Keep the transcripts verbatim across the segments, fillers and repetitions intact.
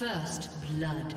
First blood.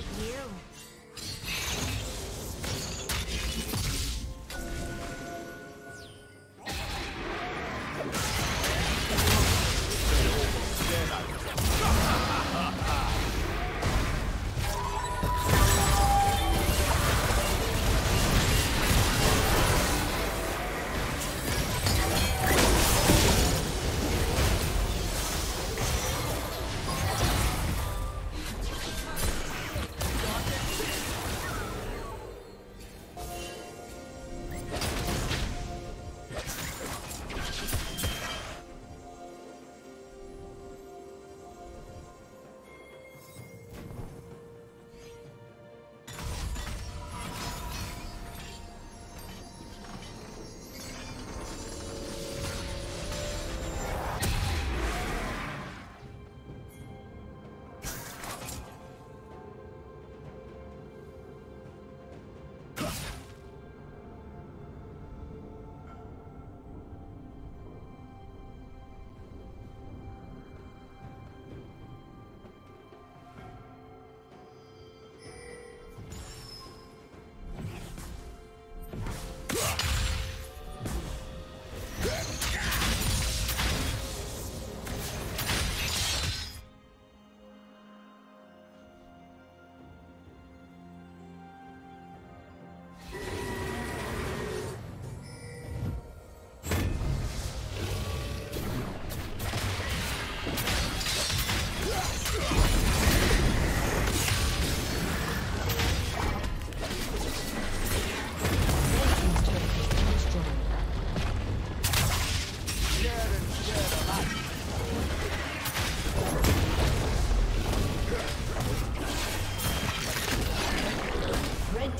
to you.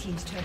Team's turn.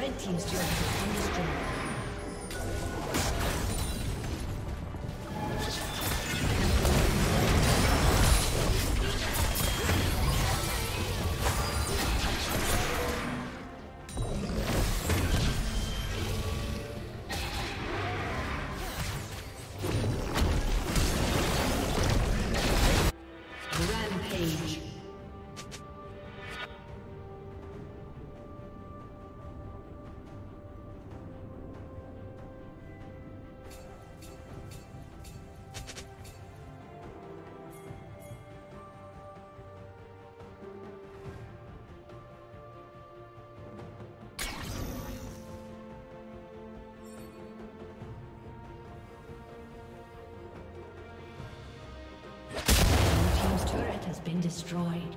Red team's turret has been destroyed. Has been destroyed.